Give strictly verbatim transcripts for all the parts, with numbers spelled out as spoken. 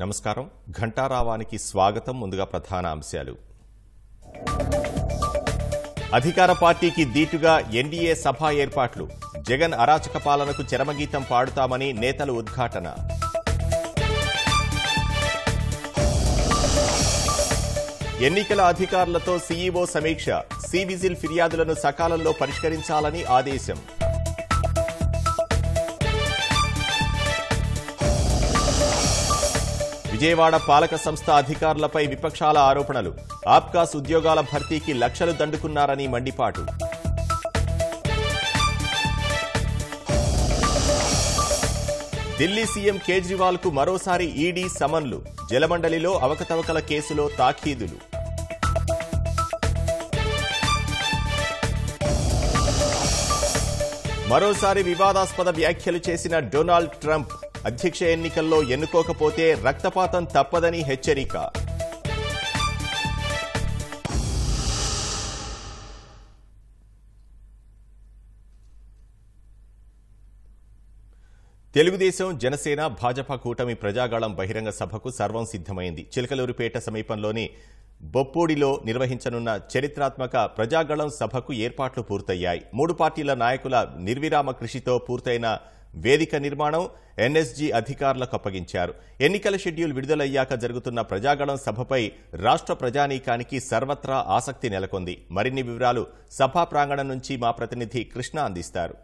నమస్కారం ఘంటారావానికి స్వాగతం ముందుగా ప్రధాన అంశాలు అధికార పార్టీకి దీటుగా ఎన్డీఏ సభ ఏర్పాట్లు జగన్ అరాచక పాలనకు చరమగీతం పాడుతామని నేతలు ఉద్ఘాటన ఎన్నికల అధికారులతో సీఈఓ సమీక్ష సీవిజిల్ ఫిర్యాదులను సకాలంలో పరిష్కరించాలని ఆదేశం విజయవాడ పాలక సంస్థ అధికారులపై విపక్షాల ఆరోపణలు ఆప్కాస్ ఉద్యోగాల భర్తీకి లక్షలు దండుకున్నారని మండిపాటు ఢిల్లీ సీఎం కేజ్రీవాల్కు మరోసారి ఈడీ సమన్లు జలమండలిలో అవకతవకల కేసులో తాఖీదులు మరోసారి వివాదాస్పద వ్యాఖ్యలు చేసిన డొనాల్డ్ ట్రంప్ అధ్యక్ష ఎన్నికల్లో ఎన్నుకోకపోతే రక్తపాతం తప్పదని హెచ్చరిక తెలుగుదేశం జనసేన భాజపా కూటమి ప్రజాగళం బహిరంగ సభకు సర్వం సిద్ధమైంది. చిలకలూరిపేట సమీపంలోని బొప్పూడిలో నిర్వహించనున్న చరిత్రాత్మక ప్రజాగళం సభకు ఏర్పాట్లు పూర్తయ్యాయి. మూడు పార్టీల నాయకుల నిర్విరామ కృషితో పూర్తయిన వేదిక నిర్మాణం ఎన్ఎస్జీ అధికారులకు అప్పగించారు. ఎన్నికల షెడ్యూల్ విడుదలయ్యాక జరుగుతున్న ప్రజాగణం సభపై రాష్ట్ర ప్రజానీకానికి సర్వత్రా ఆసక్తి నెలకొంది. మరిన్ని వివరాలు సభా ప్రాంగణం నుంచి మా ప్రతినిధి కృష్ణ అందిస్తారు.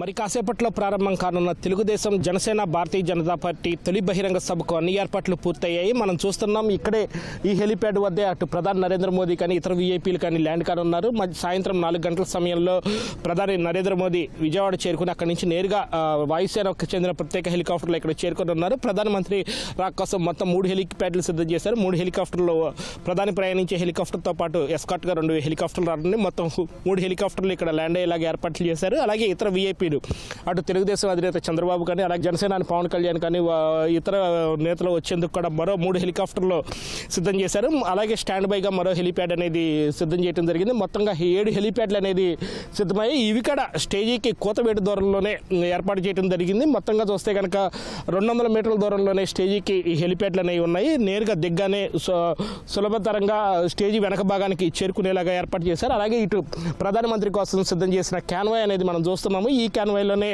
మరి కాసేపట్లో ప్రారంభం కానున్న తెలుగుదేశం జనసేన భారతీయ జనతా పార్టీ తొలి బహిరంగ సభకు అన్ని ఏర్పాట్లు పూర్తయ్యాయి. మనం చూస్తున్నాం ఇక్కడే ఈ హెలిప్యాడ్ వద్దే అటు ప్రధాని నరేంద్ర మోదీ కానీ ఇతర వీఐపీలు కానీ ల్యాండ్ కానున్నారు. మరి సాయంత్రం నాలుగు గంటల సమయంలో ప్రధాని నరేంద్ర మోదీ విజయవాడ చేరుకుని అక్కడి నుంచి నేరుగా వాయుసేనకు చెందిన ప్రత్యేక హెలికాప్టర్లు ఇక్కడ చేరుకుని ఉన్నారు. ప్రధానమంత్రి రాక కోసం మొత్తం మూడు హెలిప్యాడ్లు సిద్ధం చేశారు. మూడు హెలికాప్టర్లు ప్రధాని ప్రయాణించే హెలికాప్టర్తో పాటు ఎస్కార్ట్గా రెండు హెలికాప్టర్లు రానున్నాయి. మొత్తం మూడు హెలికాప్టర్లు ఇక్కడ ల్యాండ్ అయ్యేలాగా ఏర్పాట్లు చేశారు. అలాగే ఇతర వీఐపీ అటు తెలుగుదేశం అధినేత చంద్రబాబు కానీ అలాగే జనసేన పవన్ కళ్యాణ్ కానీ ఇతర నేతలు వచ్చేందుకు కూడా మరో మూడు హెలికాప్టర్లు సిద్ధం చేశారు. అలాగే స్టాండ్ బైగా మరో హెలిప్యాడ్ అనేది సిద్ధం చేయడం జరిగింది. మొత్తంగా ఏడు హెలిప్యాడ్లు అనేది సిద్ధమయ్యాయి. ఇవి కూడా స్టేజీకి కూతవేటు దూరంలోనే ఏర్పాటు చేయడం జరిగింది. మొత్తంగా చూస్తే కనుక రెండు వందల మీటర్ల దూరంలోనే స్టేజీకి ఈ హెలిప్యాడ్లు అనేవి ఉన్నాయి. నేరుగా దిగ్గానే సులభతరంగా స్టేజీ వెనక భాగానికి చేరుకునేలాగా ఏర్పాటు చేశారు. అలాగే ఇటు ప్రధానమంత్రి కోసం సిద్ధం చేసిన క్యాన్వాయ్ అనేది మనం చూస్తున్నాము. ఈ కాన్వాయ్లోనే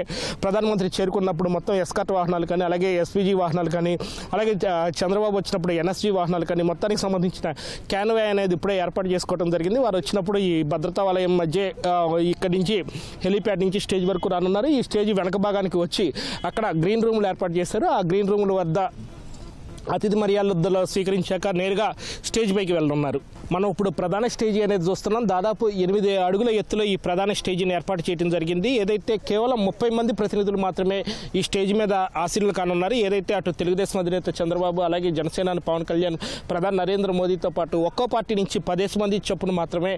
ప్రధానమంత్రి చేరుకున్నప్పుడు మొత్తం ఎస్కార్ట్ వాహనాలు కానీ అలాగే ఎస్పీజీ వాహనాలు కానీ అలాగే చంద్రబాబు వచ్చినప్పుడు ఎన్ఎస్జీ వాహనాలు కానీ మొత్తానికి సంబంధించిన కాన్వాయ్ అనేది ఇప్పుడే ఏర్పాటు చేసుకోవడం జరిగింది. వారు వచ్చినప్పుడు ఈ భద్రతా వలయం మధ్య ఇక్కడి నుంచి హెలిప్యాడ్ నుంచి స్టేజ్ వరకు రానున్నారు. ఈ స్టేజ్ వెనక భాగానికి వచ్చి అక్కడ గ్రీన్ రూమ్లు ఏర్పాటు చేశారు. ఆ గ్రీన్ రూమ్ల వద్ద అతిథి మర్యాదలు స్వీకరించాక నేరుగా స్టేజ్ పైకి వెళ్తున్నారు. మనం ఇప్పుడు ప్రధాన స్టేజీ అనేది చూస్తున్నాం. దాదాపు ఎనిమిది అడుగుల ఎత్తులో ఈ ప్రధాన స్టేజీని ఏర్పాటు చేయడం జరిగింది. ఏదైతే కేవలం ముప్పై మంది ప్రతినిధులు మాత్రమే ఈ స్టేజ్ మీద ఆశీనులు కానున్నారు. ఏదైతే అటు తెలుగుదేశం అధినేత చంద్రబాబు అలాగే జనసేన పవన్ కళ్యాణ్ ప్రధాని నరేంద్ర మోదీతో పాటు ఒక్కో పార్టీ నుంచి పదేసి మంది చొప్పున మాత్రమే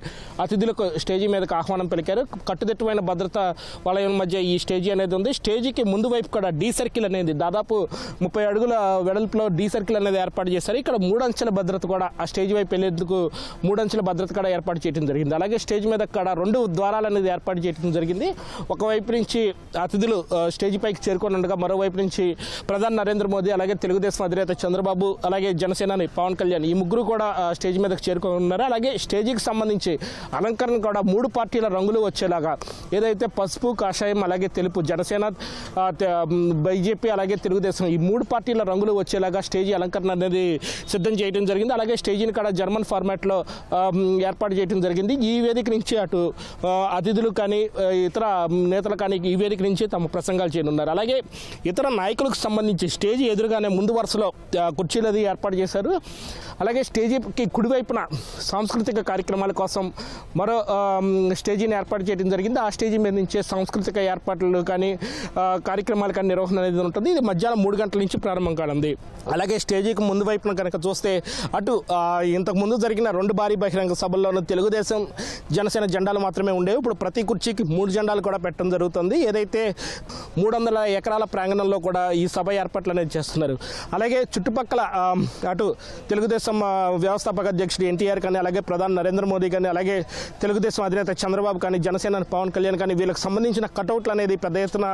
అతిథులకు స్టేజీ మీదకు ఆహ్వానం పలికారు. కట్టుదిట్టమైన భద్రతా వలయం మధ్య ఈ స్టేజీ అనేది ఉంది. స్టేజీకి ముందు వైపు కూడా డీ సర్కిల్ అనేది దాదాపు ముప్పై అడుగుల వెడల్పులో డీ సర్కిల్ అనేది ఏర్పాటు చేశారు. ఇక్కడ మూడంచెల భద్రత కూడా ఆ స్టేజ్ వైపు వెళ్లేందుకు మూడంచెల భద్రత కూడా ఏర్పాటు చేయడం జరిగింది. అలాగే స్టేజ్ మీద కూడా రెండు ద్వారాలు అనేది ఏర్పాటు చేయడం జరిగింది. ఒకవైపు నుంచి అతిథులు స్టేజ్ పైకి చేరుకొని ఉండగా మరోవైపు నుంచి ప్రధాని నరేంద్ర మోదీ అలాగే తెలుగుదేశం అధినేత చంద్రబాబు అలాగే జనసేన పవన్ కళ్యాణ్ ఈ ముగ్గురు కూడా స్టేజ్ మీదకి చేరుకొని ఉన్నారు. అలాగే స్టేజీకి సంబంధించి అలంకరణ కూడా మూడు పార్టీల రంగులు వచ్చేలాగా ఏదైతే పసుపు కాషాయం అలాగే తెలుపు జనసేన బీజేపీ అలాగే తెలుగుదేశం ఈ మూడు పార్టీల రంగులు వచ్చేలాగా స్టేజీ అలంకరణ అనేది సిద్ధం చేయడం జరిగింది. అలాగే స్టేజీని కూడా జర్మన్ ఫార్మాట్లో ఏర్పాటు చేయడం జరిగింది. ఈ వేదిక నుంచి అటు అతిథులు కానీ ఇతర నేతలు కానీ ఈ వేదిక నుంచి తమ ప్రసంగాలు చేయనున్నారు. అలాగే ఇతర నాయకులకు సంబంధించి స్టేజీ ఎదురుగానే ముందు వరుసలో కుర్చీలు అది ఏర్పాటు చేశారు. అలాగే స్టేజీకి కుడివైపున సాంస్కృతిక కార్యక్రమాల కోసం మరో స్టేజీని ఏర్పాటు చేయడం జరిగింది. ఆ స్టేజీ మీద నుంచే సాంస్కృతిక ఏర్పాట్లు కానీ కార్యక్రమాలు కానీ నిర్వహణ అనేది ఉంటుంది. ఇది మధ్యాహ్నం మూడు గంటల నుంచి ప్రారంభం కానుంది. అలాగే స్టేజీకి ముందు వైపున కనుక చూస్తే అటు ఇంతకు ముందు జరిగిన రెండు భారీ బహిరంగ సభల్లోనూ తెలుగుదేశం జనసేన జెండాలు మాత్రమే ఉండేవి. ఇప్పుడు ప్రతి కుర్చీకి మూడు జెండాలు కూడా పెట్టడం జరుగుతుంది. ఏదైతే మూడు వందల ఎకరాల ప్రాంగణంలో కూడా ఈ సభ ఏర్పాట్లు అనేది చేస్తున్నారు. అలాగే చుట్టుపక్కల అటు తెలుగుదేశం వ్యవస్థాపక అధ్యక్షుడు ఎన్టీఆర్ కానీ, అలాగే ప్రధాని నరేంద్ర మోదీ కానీ, అలాగే తెలుగుదేశం అధినేత చంద్రబాబు కానీ, జనసేన పవన్ కళ్యాణ్ కానీ వీళ్ళకి సంబంధించిన కటౌట్లు అనేది పెద్ద ఎత్తున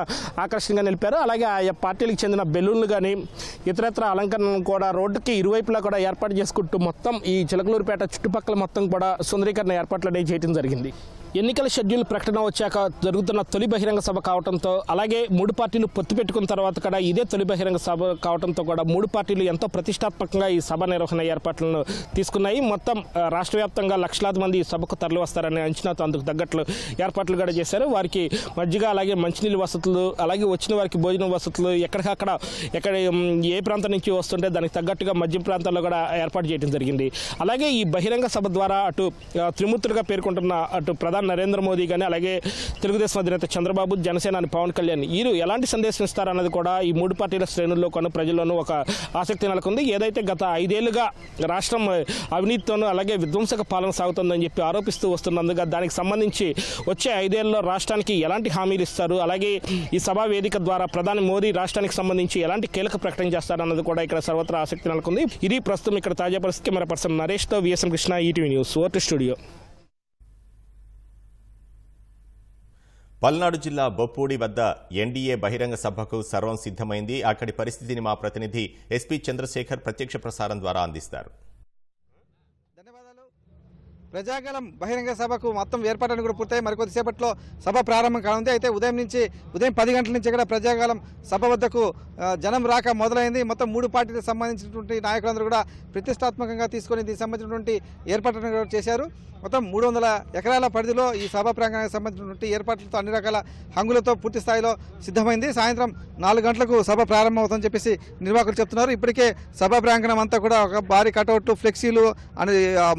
ఆకర్షణగా నిలిపారు. అలాగే ఆయా పార్టీలకు చెందిన బెలూన్లు కానీ ఇతరత్ర అలంకరణలు కూడా రోడ్డుకి ఇరువైపులా కూడా ఏర్పాటు చేసుకుంటూ మొత్తం ఈ చిలకలూరుపేట చుట్టుపక్కల మొత్తం కూడా సుందరీకరణ ఏర్పాట్లు అనేవి చేయడం జరిగింది. ఎన్నికల షెడ్యూల్ ప్రకటన వచ్చాక జరుగుతున్న తొలి బహిరంగ సభ కావడంతో, అలాగే మూడు పార్టీలు పొత్తు పెట్టుకున్న తర్వాత కూడా ఇదే తొలి బహిరంగ సభ కావడంతో కూడా మూడు పార్టీలు ఎంతో ప్రతిష్టాత్మకంగా ఈ సభ నిర్వహణ ఏర్పాట్లను తీసుకున్నాయి. మొత్తం రాష్ట్ర వ్యాప్తంగా లక్షలాది మంది ఈ సభకు తరలి వస్తారనే అంచనాతో అందుకు తగ్గట్లు ఏర్పాట్లు కూడా చేశారు. వారికి మజ్జిగ, అలాగే మంచినీళ్ళ వసతులు, అలాగే వచ్చిన వారికి భోజనం వసతులు ఎక్కడికక్కడ ఎక్కడ ఏ ప్రాంతం నుంచి వస్తుంటే దానికి తగ్గట్టుగా మధ్య ప్రాంతాల్లో కూడా ఏర్పాటు చేయడం జరిగింది. అలాగే ఈ బహిరంగ సభ ద్వారా అటు త్రిమూర్తులుగా పేర్కొంటున్న అటు ప్రధాన నరేంద్ర మోదీ కానీ, అలాగే తెలుగుదేశం అధినేత చంద్రబాబు, జనసేన పవన్ కళ్యాణ్ వీరు ఎలాంటి సందేశం ఇస్తారన్నది కూడా ఈ మూడు పార్టీల శ్రేణుల్లో కొను ప్రజల్లోనూ ఒక ఆసక్తి నెలకొంది. ఏదైతే గత ఐదేళ్లుగా రాష్ట్రం అవినీతితోనూ అలాగే విధ్వంసక పాలన సాగుతుందని చెప్పి ఆరోపిస్తూ వస్తున్నందుకు దానికి సంబంధించి వచ్చే ఐదేళ్లలో రాష్ట్రానికి ఎలాంటి హామీలు ఇస్తారు, అలాగే ఈ సభా వేదిక ద్వారా ప్రధాని మోదీ రాష్ట్రానికి సంబంధించి ఎలాంటి కీలక ప్రకటన చేస్తారన్నది కూడా ఇక్కడ సర్వత్రా ఆసక్తి నెలకొంది. ఇది ప్రస్తుతం ఇక్కడ తాజా పరిస్థితి. కెమెరా పర్సన్ నరేష్తో V S M Krishna, ETV news, vote studio. Palnadu జిల్లా బొప్పూడి వద్ద ఎన్డీఏ బహిరంగ సభకు సర్వం సిద్ధమైంది. అక్కడి పరిస్థితిని మా ప్రతినిధి ఎస్పీ చంద్రశేఖర్ ప్రత్యక్ష ప్రసారం ద్వారా అందిస్తారు. ప్రజాగలం బహిరంగ సభకు మొత్తం ఏర్పాట్లను కూడా పూర్తయి మరికొద్దిసేపట్లో సభ ప్రారంభం కానుంది. అయితే ఉదయం నుంచి ఉదయం పది గంటల నుంచి కూడా ప్రజాగలం సభ వద్దకు జనం రాక మొదలైంది. మొత్తం మూడు పార్టీలకు సంబంధించినటువంటి నాయకులందరూ కూడా ప్రతిష్టాత్మకంగా తీసుకొని దీనికి సంబంధించినటువంటి ఏర్పాట్లను కూడా చేశారు. మొత్తం మూడు వందల ఎకరాల పరిధిలో ఈ సభా ప్రాంగణానికి సంబంధించినటువంటి ఏర్పాట్లతో అన్ని రకాల హంగులతో పూర్తి స్థాయిలో సిద్ధమైంది. సాయంత్రం నాలుగు గంటలకు సభ ప్రారంభం అవుతుందని చెప్పేసి నిర్వాహకులు చెప్తున్నారు. ఇప్పటికే సభా ప్రాంగణం అంతా కూడా ఒక భారీ కటౌట్లు, ఫ్లెక్సీలు అని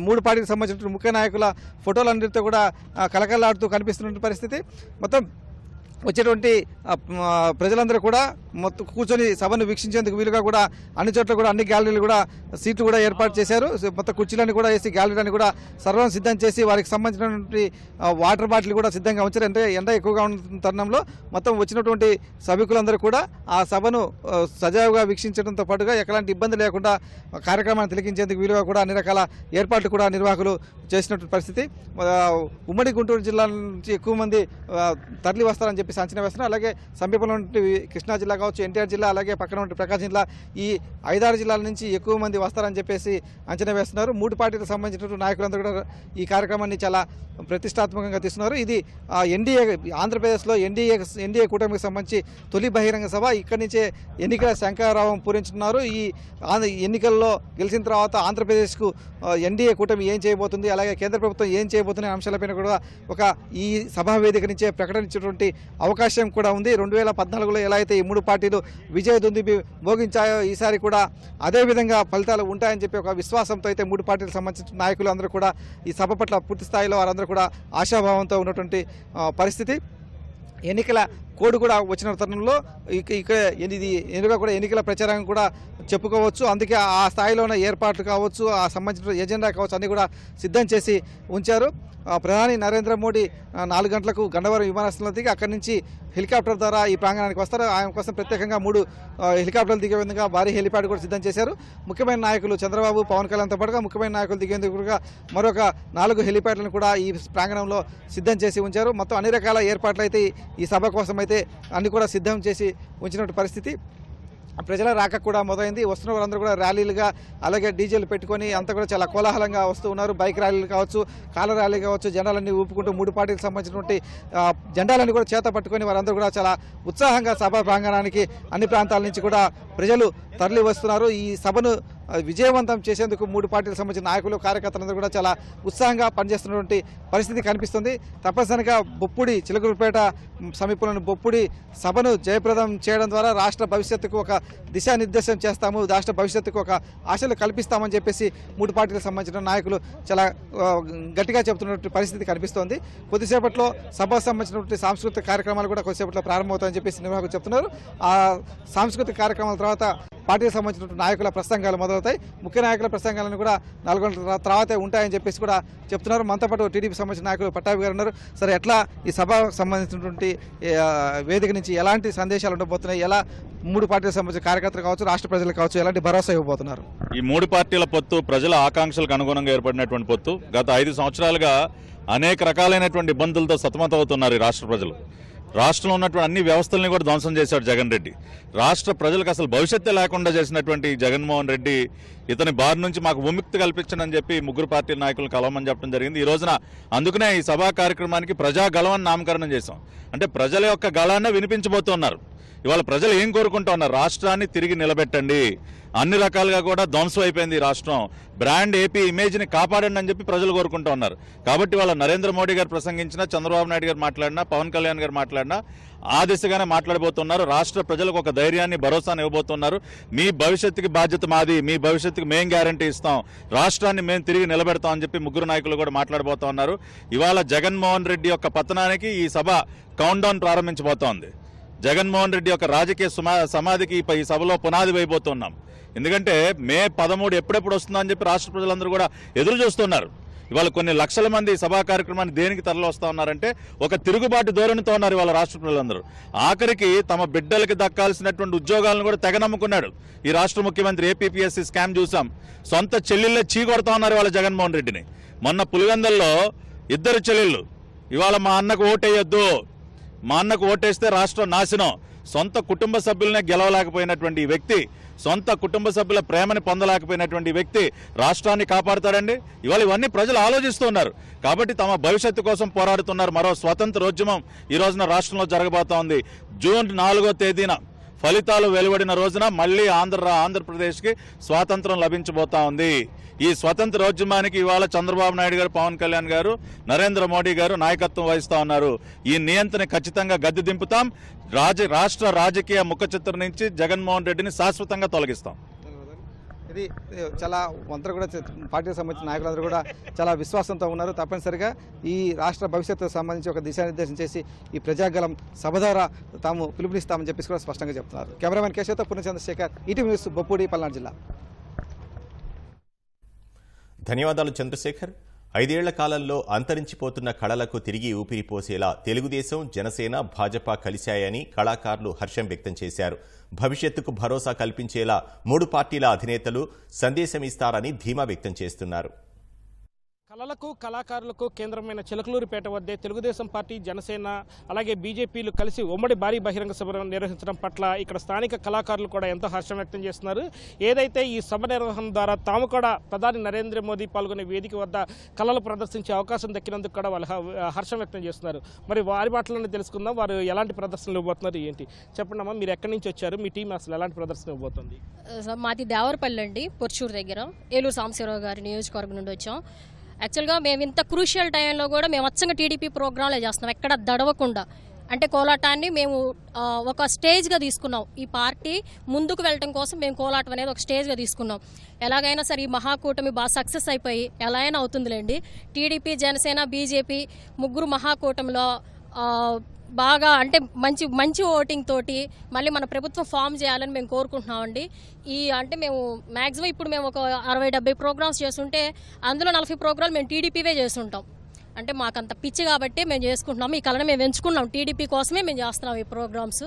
మూడు పార్టీకి సంబంధించిన ముఖ్య నాయకుల ఫోటోలన్నింటితో కూడా కలకలాడుతూ కనిపిస్తున్న పరిస్థితి. మొత్తం వచ్చేటువంటి ప్రజలందరూ కూడా మొత్తం కూర్చొని సభను వీక్షించేందుకు వీలుగా కూడా అన్ని చోట్ల కూడా అన్ని గ్యాలరీలు కూడా సీట్లు కూడా ఏర్పాటు చేశారు. మొత్తం కుర్చీలను కూడా వేసి గ్యాలరీలను కూడా సర్వం సిద్ధం చేసి వారికి సంబంధించినటువంటి వాటర్ బాటిల్ కూడా సిద్ధంగా ఉంచారు. అంటే ఎండ ఎక్కువగా ఉన్న తరుణంలో మొత్తం వచ్చినటువంటి సభికులందరూ కూడా ఆ సభను సజావుగా వీక్షించడంతో పాటుగా ఎలాంటి ఇబ్బంది లేకుండా కార్యక్రమాన్ని తిలకించేందుకు వీలుగా కూడా అన్ని రకాల ఏర్పాట్లు కూడా నిర్వాహకులు చేసినటువంటి పరిస్థితి. ఉమ్మడి గుంటూరు జిల్లా నుంచి ఎక్కువ మంది తరలి వస్తారని చెప్పి అంచనా వేస్తున్నారు. అలాగే సమీపంలో కృష్ణా జిల్లా కావచ్చు, ఎన్టీఆర్ జిల్లా, అలాగే పక్కన ఉన్న ప్రకాశం జిల్లా, ఈ ఐదారు జిల్లాల నుంచి ఎక్కువ మంది వస్తారని చెప్పేసి అంచనా వేస్తున్నారు. మూడు పార్టీలకు సంబంధించినటువంటి నాయకులందరూ కూడా ఈ కార్యక్రమాన్ని చాలా ప్రతిష్టాత్మకంగా తీస్తున్నారు. ఇది ఎన్డీఏ ఆంధ్రప్రదేశ్లో ఎన్డీఏ ఎన్డీఏ కూటమికి సంబంధించి తొలి బహిరంగ సభ. ఇక్కడి నుంచే ఎన్నికల శంఖారావం పూరించున్నారు. ఈ ఎన్నికల్లో గెలిచిన తర్వాత ఆంధ్రప్రదేశ్కు ఎన్డీఏ కూటమి ఏం చేయబోతుంది, అలాగే కేంద్ర ప్రభుత్వం ఏం చేయబోతున్న అంశాలపైన కూడా ఒక ఈ సభా వేదిక నుంచే ప్రకటించేటువంటి అవకాశం కూడా ఉంది. రెండు వేల పద్నాలుగులో ఎలా అయితే ఈ మూడు పార్టీలు విజయ దుందుబి భోగించాయో ఈసారి కూడా అదేవిధంగా ఫలితాలు ఉంటాయని చెప్పి ఒక విశ్వాసంతో అయితే మూడు పార్టీలకు సంబంధించిన నాయకులు అందరూ కూడా ఈ సభ పట్ల పూర్తి స్థాయిలో వారందరూ కూడా ఆశాభావంతో ఉన్నటువంటి పరిస్థితి. ఎన్నికల కోడ్ కూడా వచ్చిన తరుణంలో ఇక ఇక్కడ ఇది ఎన్నిక కూడా ఎన్నికల ప్రచారం కూడా చెప్పుకోవచ్చు. అందుకే ఆ స్థాయిలో ఉన్న ఏర్పాట్లు కావచ్చు, ఆ సంబంధించిన ఎజెండా కావచ్చు, అన్నీ కూడా సిద్ధం చేసి ఉంచారు. ప్రధాని నరేంద్ర మోడీ నాలుగు గంటలకు గన్నవరం విమానాశ్రయంలో దిగి అక్కడి నుంచి హెలికాప్టర్ ద్వారా ఈ ప్రాంగణానికి వస్తారు. ఆయన కోసం ప్రత్యేకంగా మూడు హెలికాప్టర్లు దిగే విధంగా భారీ హెలిప్యాడ్ కూడా సిద్ధం చేశారు. ముఖ్యమైన నాయకులు చంద్రబాబు, పవన్ కళ్యాణ్తో పాటుగా ముఖ్యమైన నాయకులు దిగేందుకు మరొక నాలుగు హెలిప్యాడ్లను కూడా ఈ ప్రాంగణంలో సిద్ధం చేసి ఉంచారు. మొత్తం అన్ని రకాల ఏర్పాట్లు అయితే ఈ సభ కోసం అయితే అన్ని కూడా సిద్ధం చేసి ఉంచినటువంటి పరిస్థితి. ప్రజల రాక కూడా మొదలైంది. వస్తున్న వాళ్ళందరూ కూడా ర్యాలీలుగా అలాగే డీజేలు పెట్టుకొని అంతా కూడా చాలా కోలాహలంగా వస్తూ ఉన్నారు. బైక్ ర్యాలీలు కావచ్చు, కాల ర్యాలీ కావచ్చు, జెండాలన్నీ ఊపుకుంటూ మూడు పార్టీలకు సంబంధించినటువంటి జెండాలన్నీ కూడా చేత పట్టుకొని వారందరూ కూడా చాలా ఉత్సాహంగా సభా ప్రాంగణానికి అన్ని ప్రాంతాల నుంచి కూడా ప్రజలు తరలి వస్తున్నారు. ఈ సభను విజయవంతం చేసేందుకు మూడు పార్టీలకు సంబంధించిన నాయకులు, కార్యకర్తలందరూ కూడా చాలా ఉత్సాహంగా పనిచేస్తున్నటువంటి పరిస్థితి కనిపిస్తుంది. తప్పనిసరిగా బొప్పూడి చిలకూరుపేట సమీపంలోని బొప్పూడి సభను జయప్రదం చేయడం ద్వారా రాష్ట్ర భవిష్యత్తుకు ఒక దిశానిర్దేశం చేస్తాము, రాష్ట్ర భవిష్యత్తుకు ఒక ఆశలు కల్పిస్తామని చెప్పేసి మూడు పార్టీలకు సంబంధించిన నాయకులు చాలా గట్టిగా చెబుతున్నటువంటి పరిస్థితి కనిపిస్తోంది. కొద్దిసేపట్లో సభకు సంబంధించినటువంటి సాంస్కృతిక కార్యక్రమాలు కూడా కొద్దిసేపట్లో ప్రారంభమవుతాయని చెప్పేసి నిర్వాహకులు చెప్తున్నారు. ఆ సాంస్కృతిక కార్యక్రమాల తర్వాత పార్టీకి సంబంధించిన నాయకుల ప్రసంగాలు మొదలవుతాయి. ముఖ్య నాయకుల ప్రసంగాలను కూడా నాలుగు గంటల తర్వాతే ఉంటాయని చెప్పేసి కూడా చెప్తున్నారు. మనతో పాటు టీడీపీ సంబంధించిన నాయకులు పట్టాభి గారు ఉన్నారు. సరే, ఎట్లా ఈ సభకు సంబంధించినటువంటి వేదిక నుంచి ఎలాంటి సందేశాలు ఉండబోతున్నాయి, ఎలా మూడు పార్టీలకు సంబంధించిన కార్యకర్తలు కావచ్చు, రాష్ట్ర ప్రజలు కావచ్చు, ఎలాంటి భరోసా ఇవ్వబోతున్నారు? ఈ మూడు పార్టీల పొత్తు ప్రజల ఆకాంక్షలకు అనుగుణంగా ఏర్పడినటువంటి పొత్తు. గత ఐదు సంవత్సరాలుగా అనేక రకాలైనటువంటి ఇబ్బందులతో సతమతమవుతున్నారు ఈ రాష్ట్ర ప్రజలు. రాష్ట్రంలో ఉన్నటువంటి అన్ని వ్యవస్థల్ని కూడా ధ్వంసం చేశాడు జగన్ రెడ్డి. రాష్ట్ర ప్రజలకు అసలు భవిష్యత్తు లేకుండా చేసినటువంటి జగన్మోహన్ రెడ్డి, ఇతని బారి నుంచి మాకు విముక్తి కల్పించనని చెప్పి ముగ్గురు పార్టీ నాయకులను కలవమని చెప్పడం జరిగింది. ఈ రోజున అందుకనే ఈ సభా కార్యక్రమానికి ప్రజా గళం నామకరణం చేశాం. అంటే ప్రజల యొక్క గళాన్ని వినిపించబోతున్నారు. ఇవాళ ప్రజలు ఏం కోరుకుంటూ ఉన్నారు? రాష్ట్రాన్ని తిరిగి నిలబెట్టండి, అన్ని రకాలుగా కూడా ధ్వంసం అయిపోయింది రాష్ట్రం, బ్రాండ్ ఏపీ ఇమేజ్ని కాపాడండి అని చెప్పి ప్రజలు కోరుకుంటూ ఉన్నారు. కాబట్టి వాళ్ళ నరేంద్ర మోడీ గారు ప్రసంగించినా, చంద్రబాబు నాయుడు గారు మాట్లాడినా, పవన్ కళ్యాణ్ గారు మాట్లాడినా ఆ దిశగానే మాట్లాడబోతున్నారు. రాష్ట్ర ప్రజలకు ఒక ధైర్యాన్ని, భరోసాను ఇవ్వబోతున్నారు. మీ భవిష్యత్తుకి బాధ్యత మాది, మీ భవిష్యత్తుకి మేము గ్యారంటీ ఇస్తాం, రాష్ట్రాన్ని మేము తిరిగి నిలబెడతాం అని చెప్పి ముగ్గురు నాయకులు కూడా మాట్లాడబోతూ ఉన్నారు. ఇవాళ జగన్మోహన్ రెడ్డి యొక్క పతనానికి ఈ సభ కౌంట్ డౌన్ ప్రారంభించబోతోంది. జగన్మోహన్ రెడ్డి యొక్క రాజకీయ సమాధికి ఈ సభలో పునాది వేయబోతున్నాం. ఎందుకంటే మే పదమూడు ఎప్పుడెప్పుడు వస్తుందా అని చెప్పి రాష్ట్ర ప్రజలందరూ కూడా ఎదురు చూస్తున్నారు. ఇవాళ కొన్ని లక్షల మంది సభా కార్యక్రమాన్ని దేనికి తరలి వస్తూ ఉన్నారంటే ఒక తిరుగుబాటు ధోరణితో ఉన్నారు ఇవాళ రాష్ట్ర ప్రజలందరూ. ఆఖరికి తమ బిడ్డలకి దక్కాల్సినటువంటి ఉద్యోగాలను కూడా తెగనమ్ముకున్నాడు ఈ రాష్ట్ర ముఖ్యమంత్రి. ఏపీపీఎస్సీ స్కామ్ చూసాం. సొంత చెల్లెళ్ళే చీకొడతా ఉన్నారు ఇవాళ జగన్మోహన్ రెడ్డిని. మొన్న పులివెందల్లో ఇద్దరు చెల్లెళ్ళు ఇవాళ మా అన్నకు ఓటేయొద్దు, మా అన్నకు ఓటేస్తే రాష్ట్రం నాశనం, సొంత కుటుంబ సభ్యులనే గెలవలేకపోయినటువంటి వ్యక్తి, సొంత కుటుంబ సభ్యుల ప్రేమని పొందలేకపోయినటువంటి వ్యక్తి రాష్ట్రాన్ని కాపాడుతాడండి? ఇవాళ ఇవన్నీ ప్రజలు ఆలోచిస్తున్నారు. కాబట్టి తమ భవిష్యత్తు కోసం పోరాడుతున్నారు. మరో స్వతంత్రోద్యమం ఈ రోజున రాష్ట్రంలో జరగబోతోంది. జూన్ నాలుగో తేదీన ఫలితాలు వెలువడిన రోజున మళ్ళీ ఆంధ్ర ఆంధ్రప్రదేశ్కి స్వాతంత్రం లభించబోతా ఉంది. ఈ స్వతంత్రోద్యమానికి ఇవాళ చంద్రబాబు నాయుడు గారు, పవన్ కళ్యాణ్ గారు, నరేంద్ర మోడీ గారు నాయకత్వం వహిస్తూ ఉన్నారు. ఈ నియంత్రణని ఖచ్చితంగా గద్దె దింపుతాం. రాజ రాష్ట్ర రాజకీయ ముఖ చిత్రం నుంచి జగన్మోహన్ రెడ్డిని శాశ్వతంగా తొలగిస్తాం. ఇది చాలా అందరూ కూడా పార్టీకి సంబంధించిన నాయకులందరూ కూడా చాలా విశ్వాసంతో ఉన్నారు. తప్పనిసరిగా ఈ రాష్ట్ర భవిష్యత్తుకు సంబంధించి ఒక దిశానిర్దేశం చేసి ఈ ప్రజాగలం సభ ద్వారా తాము పిలుపునిస్తామని చెప్పేసి కూడా స్పష్టంగా చెప్తున్నారు. కెమెరామెన్ కేశవతో పూర్ణచంద్రశేఖర్, ఈటీవీ న్యూస్, బొప్పూడి, పల్నాడు జిల్లా. ధన్యవాదాలు చంద్రశేఖర్. ఐదేళ్ల కాలంలో అంతరించిపోతున్న కళలకు తిరిగి ఊపిరిపోసేలా తెలుగుదేశం, జనసేన, భాజపా కలిశాయని కళాకారులు హర్షం వ్యక్తం చేశారు. భవిష్యత్తుకు భరోసా కల్పించేలా మూడు పార్టీల అధినేతలు సందేశమిస్తారని ధీమా వ్యక్తం చేస్తున్నారు. కళలకు, కళాకారులకు కేంద్రమైన చిలకలూరిపేట వద్దే తెలుగుదేశం పార్టీ, జనసేన, అలాగే బీజేపీలు కలిసి ఉమ్మడి భారీ బహిరంగ సభ నిర్వహించడం పట్ల ఇక్కడ స్థానిక కళాకారులు కూడా ఎంతో హర్షం వ్యక్తం చేస్తున్నారు. ఏదైతే ఈ సభ నిర్వహణ ద్వారా తాము కూడా ప్రధాని నరేంద్ర మోదీ పాల్గొనే వేదిక వద్ద కళలు ప్రదర్శించే అవకాశం దక్కినందుకు కూడా వాళ్ళు హర్షం వ్యక్తం చేస్తున్నారు. మరి వారి మాటలను తెలుసుకుందాం. వారు ఎలాంటి ప్రదర్శనలు ఇవ్వబోతున్నారు, ఏంటి చెప్పండి అమ్మా. మీరు ఎక్కడి నుంచి వచ్చారు, మీ టీం అసలు ఎలాంటి ప్రదర్శన ఇవ్వబోతుంది? మాది దేవరపల్లి అండి, పొర్చూరు దగ్గర ఏలూరు సాంబశివరావు గారి నియోజకవర్గం నుండి వచ్చాం. యాక్చువల్గా మేము ఇంత క్రూషియల్ టైంలో కూడా మేము అచ్చంగా టీడీపీ ప్రోగ్రాంలే చేస్తున్నాం, ఎక్కడ దడవకుండా. అంటే కోలాటాన్ని మేము ఒక స్టేజ్గా తీసుకున్నాం. ఈ పార్టీ ముందుకు వెళ్ళటం కోసం మేము కోలాటం అనేది ఒక స్టేజ్గా తీసుకున్నాం. ఎలాగైనా సరే ఈ మహాకూటమి బాగా సక్సెస్ అయిపోయి ఎలా అయినా అవుతుందిలేండి. టీడీపీ, జనసేన, బీజేపీ ముగ్గురు మహాకూటమిలో బాగా అంటే మంచి మంచి ఓటింగ్ తోటి మళ్ళీ మన ప్రభుత్వం ఫామ్ చేయాలని మేము కోరుకుంటున్నామండి. ఈ అంటే మేము మ్యాక్సిమం ఇప్పుడు మేము ఒక అరవై డెబ్బై ప్రోగ్రామ్స్ చేస్తుంటే అందులో నలభై ప్రోగ్రాంలు మేము టీడీపీవే చేస్తుంటాం. అంటే మాకంత పిచ్చి కాబట్టి మేము చేసుకుంటున్నాము. ఈ కళను మేము ఎంచుకున్నాం, టీడీపీ కోసమే మేము చేస్తున్నాం ఈ ప్రోగ్రామ్స్.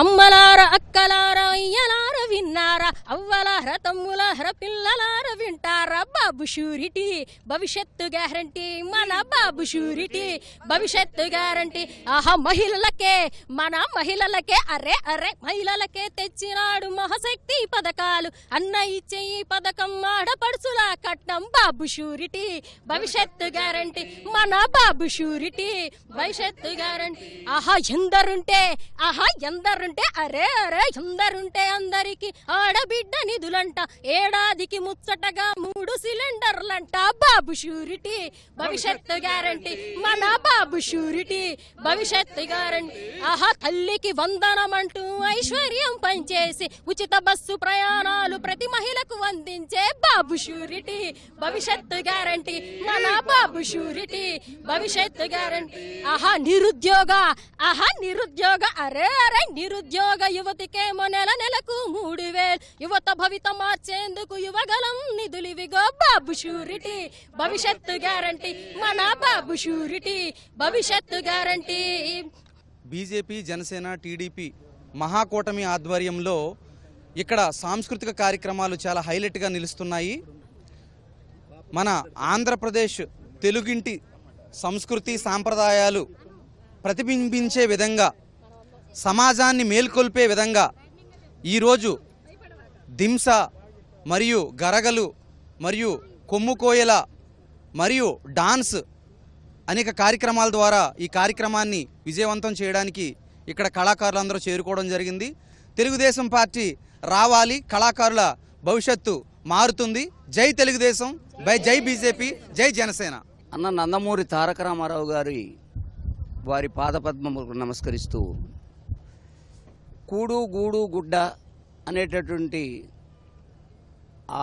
అమ్మలార, అక్కలార, అయ్యలార, విన్నారా, అవ్వలార, తమ్ములార, పిల్లలార, వింటారా, బాబు షూరిటీ, భవిష్యత్తు గ్యారంటీ, మన బాబు షూరిటీ, భవిష్యత్తు గ్యారంటీ. ఆహా, మహిళలకే, మన మహిళలకే, అరే అరే మహిళలకే తెచ్చినాడు మహాశక్తి పథకాలు, అన్న ఇచ్చే ఈ పథకం, ఆడపడుచుల కట్నం, బాబు షూరిటీ, భవిష్యత్తు గ్యారంటీ, మన బాబు షూరిటీ, భవిష్యత్తు గ్యారంటీ. ఆహా, ఎందరుంటే, ఆహా ఎందరు ఉంటే, అరే అరే ఎందరుంటే అందరికి ఆడబిడ్డ నిధులంట, ఏడాదికి ముచ్చటగా మూడు సిలిండర్లంట, బాబు షూరిటీ, భవిష్యత్తు గ్యారంటీ, మన బాబు షూరిటీ, భవిష్యత్తు గ్యారంటీ. ఆహా, తల్లికి వందనమంటూ ఐశ్వర్యం పంచేసి ఉచిత బస్సు ప్రయాణాలు ప్రతి మహిళకు అందించే బాబు షూరిటీ, భవిష్యత్తు గ్యారంటీ, మన బాబు షూరిటీ, భవిష్యత్తు గ్యారంటీ. ఆహా నిరుద్యోగ, ఆహా నిరుద్యోగ, అరే అరే నిరు నిరుద్యోగ యువతికే మొనెల నెలకు మూడు వేలు యువత భవిత మార్చేందుకు యువగలం నిధులివిగో బాబు షూరిటీ భవిష్యత్తు గ్యారంటీ మన బాబు షూరిటీ భవిష్యత్తు గ్యారంటీ। బీజేపీ జనసేన టీడీపీ మహాకూటమి ఆధ్వర్యంలో ఇక్కడ సాంస్కృతిక కార్యక్రమాలు చాలా హైలైట్గా నిలుస్తున్నాయి। మన ఆంధ్రప్రదేశ్ తెలుగింటి సంస్కృతి సాంప్రదాయాలు ప్రతిబింబించే విధంగా సమాజాన్ని మేల్కొల్పే విధంగా ఈరోజు దింస మరియు గరగలు మరియు కొమ్ముకోయల మరియు డాన్స్ అనేక కార్యక్రమాల ద్వారా ఈ కార్యక్రమాన్ని విజయవంతం చేయడానికి ఇక్కడ కళాకారులందరూ చేరుకోవడం జరిగింది। తెలుగుదేశం పార్టీ రావాలి, కళాకారుల భవిష్యత్తు మారుతుంది। జై తెలుగుదేశం, బై జై బీజేపీ, జై జనసేన। అన్న నందమూరి తారక రామారావు గారి వారి పాదపద్మములకు నమస్కరిస్తూ కూడు గూడు గుడ్డ అనేటటువంటి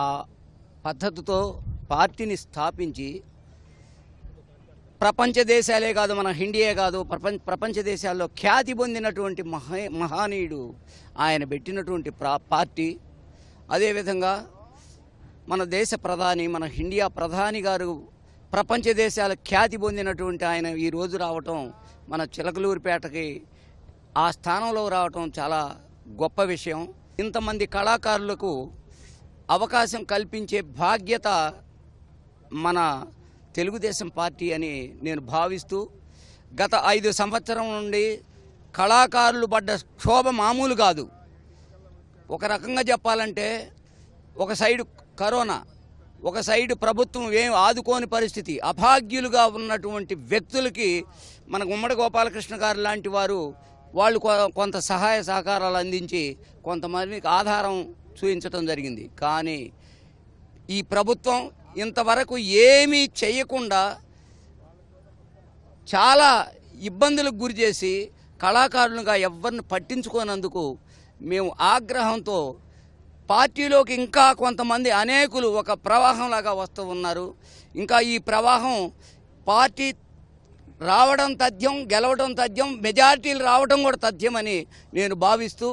ఆ పద్ధతితో పార్టీని స్థాపించి ప్రపంచ దేశాలే కాదు, మన ఇండియా కాదు, ప్రపంచ ప్రపంచ దేశాల్లో ఖ్యాతి పొందినటువంటి మహా మహానీయుడు ఆయన పెట్టినటువంటి ప్రా పార్టీ అదేవిధంగా మన దేశ ప్రధాని, మన ఇండియా ప్రధాని గారు ప్రపంచ దేశాల ఖ్యాతి పొందినటువంటి ఆయన ఈరోజు రావటం, మన చిలకలూరిపేటకి ఆ స్థానంలో రావటం చాలా గొప్ప విషయం। ఇంతమంది కళాకారులకు అవకాశం కల్పించే బాధ్యత మన తెలుగుదేశం పార్టీ అని నేను భావిస్తూ, గత ఐదు సంవత్సరం నుండి కళాకారులు పడ్డ క్షోభ మామూలు కాదు। ఒక రకంగా చెప్పాలంటే ఒక సైడు కరోనా, ఒక సైడు ప్రభుత్వం ఏం ఆదుకోని పరిస్థితి, అభాగ్యులుగా ఉన్నటువంటి వ్యక్తులకి మన గుమ్మడి గోపాలకృష్ణ గారు లాంటి వారు వాళ్ళు కొంత సహాయ సహకారాలు అందించి కొంతమందికి ఆధారం చూపించడం జరిగింది। కానీ ఈ ప్రభుత్వం ఇంతవరకు ఏమీ చేయకుండా చాలా ఇబ్బందులకు గురి చేసి కళాకారులుగా ఎవరిని పట్టించుకోనందుకు మేము ఆగ్రహంతో పార్టీలోకి ఇంకా కొంతమంది అనేకులు ఒక ప్రవాహంలాగా వస్తూ ఉన్నారు। ఇంకా ఈ ప్రవాహం పార్టీ రావడం తథ్యం, గెలవడం తథ్యం, మెజార్టీలు రావడం కూడా తథ్యం అని నేను భావిస్తూ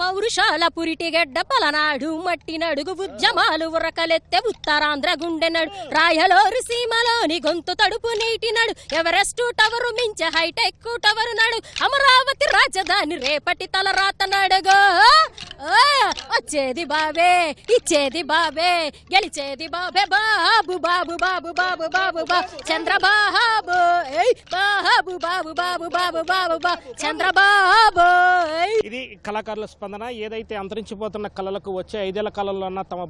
పౌరుషాల పురిటిగడ్డ పలనాడు మట్టినడుగు ఉద్యమాలు ఉరకలెత్తె ఉత్తరాంధ్ర గుండెనడు రాయలోరు సీమలోని గొంతు తడుపు నీటినడు ఎవరెస్ట్ టవరు మించ హైటెక్ టవరు నడు అమరావతి రాజధాని రేపటి తలరాత నడుగో వచ్చేది బాబే ఇచ్చేది బాబే గెలిచేది బాబే బాబు బాబు బాబు బాబు బాబు బాబు చంద్రబాబు బాబు బాబు బాబు బాబు బాబు బాబు చంద్రబాబు। ఇది కళాకారుల స్పందన। ఏదైతే అంతరించిపోతున్న కళలకు వచ్చే ఐదేళ్ల కాలంలో ఉన్న తమ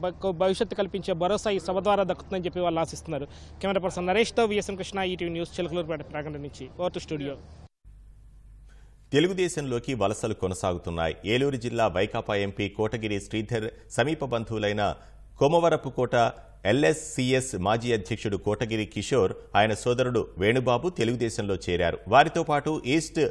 భవిష్యత్తు కల్పించే భరోసా ఈ సభ ద్వారా దక్కుతుందని చెప్పి వాళ్ళు ఆశిస్తున్నారు। కెమెరా పర్సన్ నరేష్తో V S M Krishna, ETV news, Chilakaluripet ప్రాంగణం నుంచి ఓటు స్టూడియో। తెలుగుదేశంలోకి వలసలు కొనసాగుతున్నాయి। ఏలూరు జిల్లా వైకాపా ఎంపీ కోటగిరి శ్రీధర్ సమీప బంధువులైన కోమవరపుకోట ఎల్ఎస్సిఎస్ మాజీ అధ్యక్షుడు కోటగిరి కిషోర్, ఆయన సోదరుడు వేణుబాబు తెలుగుదేశంలో చేరారు। వారితో పాటు ఈస్ట్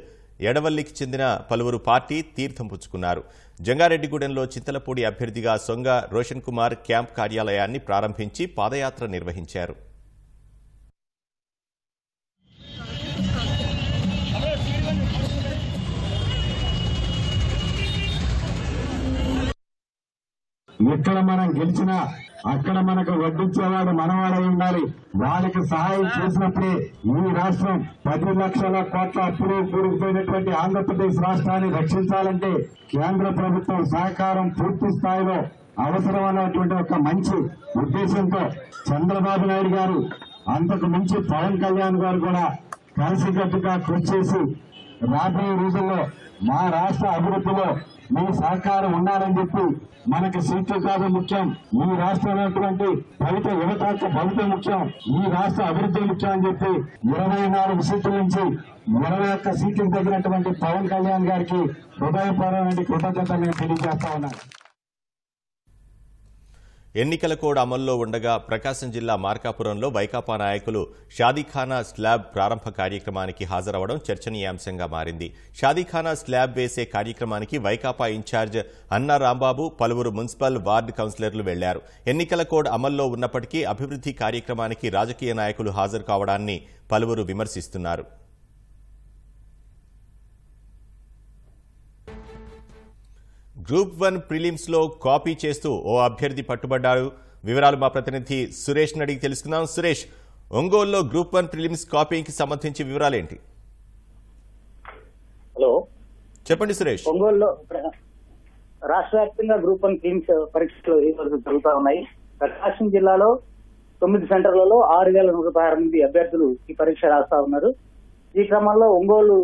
ఎడవల్లికి చెందిన పలువురు పార్టీ తీర్థం పుచ్చుకున్నారు। జంగారెడ్డిగూడెంలో చింతలపూడి అభ్యర్థిగా సొంగ రోషన్ కుమార్ క్యాంప్ కార్యాలయాన్ని ప్రారంభించి పాదయాత్ర నిర్వహించారు। ఎక్కడ మనం గెలిచినా అక్కడ మనకు వడ్డించేవాడు మనవాడై ఉండాలి। వాళ్ళకి సహాయం చేసినప్పుడే ఈ రాష్ట్రం పది లక్షల కోట్ల అప్పులు కూరుకుపోయినటువంటి ఆంధ్రప్రదేశ్ రాష్ట్రాన్ని రక్షించాలంటే కేంద్ర ప్రభుత్వం సహకారం పూర్తి స్థాయిలో అవసరమైనటువంటి ఒక మంచి ఉద్దేశంతో చంద్రబాబు నాయుడు గారు, అంతకు మించి పవన్ కళ్యాణ్ గారు కూడా కలిసికట్టుగా కృషి చేసి రాబోయే రోజుల్లో మా రాష్ట్ర అభివృద్ధిలో మీ సహకారం ఉండాలని చెప్పి, మనకి సీట్లు కాదు ముఖ్యం, ఈ రాష్ట్రమైనటువంటి భవిత యువత భవిత ముఖ్యం, ఈ రాష్ట్ర అభివృద్ధి ముఖ్యం అని చెప్పి ఇరవై నాలుగు సీట్ల నుంచి ఇరవై ఒక్క సీట్లకు తగినటువంటి పవన్ కళ్యాణ్ గారికి హృదయపూర్వక కృతజ్ఞతలు తెలియజేస్తా ఉన్నాను। ఎన్నికల కోడ్ అమల్లో ఉండగా ప్రకాశం జిల్లా మార్కాపురంలో వైకాపా నాయకులు షాదీఖానా స్లాబ్ ప్రారంభ కార్యక్రమానికి హాజరవడం చర్చనీయాంశంగా మారింది. షాదీఖానా స్లాబ్ వేసే కార్యక్రమానికి వైకాపా ఇన్ఛార్జ్ అన్నా రాంబాబు పలువురు మున్సిపల్ వార్డు కౌన్సిలర్లు వెళ్లారు. ఎన్నికల కోడ్ అమల్లో ఉన్నప్పటికీ అభివృద్ధి కార్యక్రమానికి రాజకీయ నాయకులు హాజరు కావడాన్ని పలువురు విమర్శిస్తున్నారు. గ్రూప్ వన్ ప్రిలిమ్స్ లో కాపీ చేస్తూ ఓ అభ్యర్థి పట్టుబడ్డారు. వివరాలు మా ప్రతినిధి సురేష్ నడికి తెలుసుకుందాం. సురేష్, ఒంగోలులో గ్రూప్ వన్ ప్రిలిమ్స్ కాపీకి సంబంధించి వివరాలేంటి? హలో, చెప్పండి సురేష్. ఒంగోలులో రాష్ట్ర వ్యాప్తంగా గ్రూప్ వన్ ప్రిలిమ్స్ పరీక్షలు ఈ రోజు జరుగుతూ ఉన్నాయి. ప్రకాశం జిల్లాలో తొమ్మిది సెంటర్లలో ఆరు వేల నూట పదహారు మంది అభ్యర్థులు ఈ పరీక్ష రాస్తా ఉన్నారు. ఈ క్రమంలో ఒంగోలు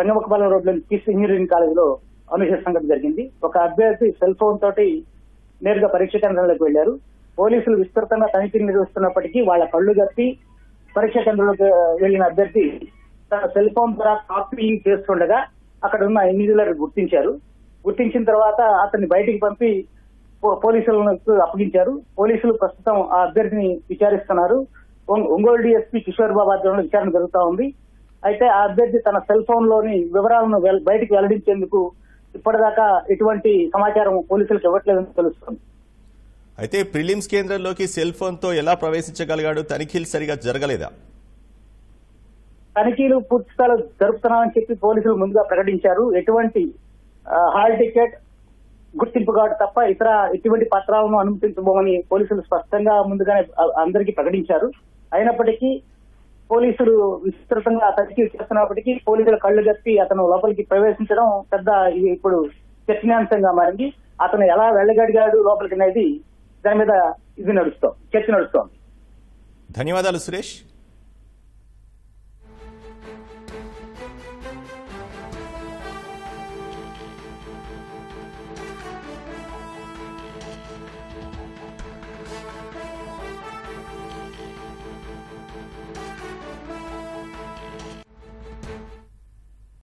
రంగమకపాలెం రోడ్లోని పీసీ ఇంజనీరింగ్ కాలేజీలో అనుష సంఘటన జరిగింది. ఒక అభ్యర్థి సెల్ ఫోన్ తోటి నేరుగా పరీక్ష కేంద్రంలోకి వెళ్లారు. పోలీసులు విస్తృతంగా తనిఖీలు నిర్వహిస్తున్నప్పటికీ వాళ్ళ కళ్ళు గప్పి పరీక్ష కేంద్రంలోకి వెళ్లిన అభ్యర్థి తన సెల్ ఫోన్ ద్వారా కాపీయింగ్ చేస్తుండగా అక్కడ ఉన్న ఇంజనీర్లు గుర్తించారు. గుర్తించిన తర్వాత అతన్ని బయటికి పంపి పోలీసులకు అప్పగించారు. పోలీసులు ప్రస్తుతం ఆ అభ్యర్థిని విచారిస్తున్నారు. ఒంగోలు డీఎస్పీ కిషోర్ బాబు ఆధ్వర్యంలో విచారణ జరుగుతా ఉంది. అయితే ఆ అభ్యర్థి తన సెల్ ఫోన్ లోని వివరాలను బయటికి వెల్లడించేందుకు ఇప్పటిదాకా ఎటువంటి సమాచారం పోలీసులకు ఇవ్వట్లేదని తెలుస్తుంది. అయితే ప్రిలిమ్స్ కేంద్రంలోకి సెల్ ఫోన్ తో ఎలా ప్రవేశించగలిగాడు? తనిఖీలు సరిగా జరగలేదా? తనిఖీలు పూర్తి స్థాయిలో జరుపుతున్నామని చెప్పి పోలీసులు ముందుగా ప్రకటించారు. ఎటువంటి హాల్ టికెట్, గుర్తింపు కార్డు తప్ప ఇతర ఎటువంటి పత్రాలను అనుమతించబోమని పోలీసులు స్పష్టంగా ముందుగానే అందరికీ ప్రకటించారు. అయినప్పటికీ పోలీసులు విస్తృతంగా తనిఖీలు చేస్తున్నప్పటికీ పోలీసుల కళ్లు గప్పి అతను లోపలికి ప్రవేశించడం పెద్ద ఇప్పుడు చర్చనీయాంశంగా మారింది. అతను ఎలా వెళ్ళగడిగాడు లోపలికి అనేది దాని మీద ఇది నడుస్తాం చర్చ నడుస్తోంది. ధన్యవాదాలు సురేష్.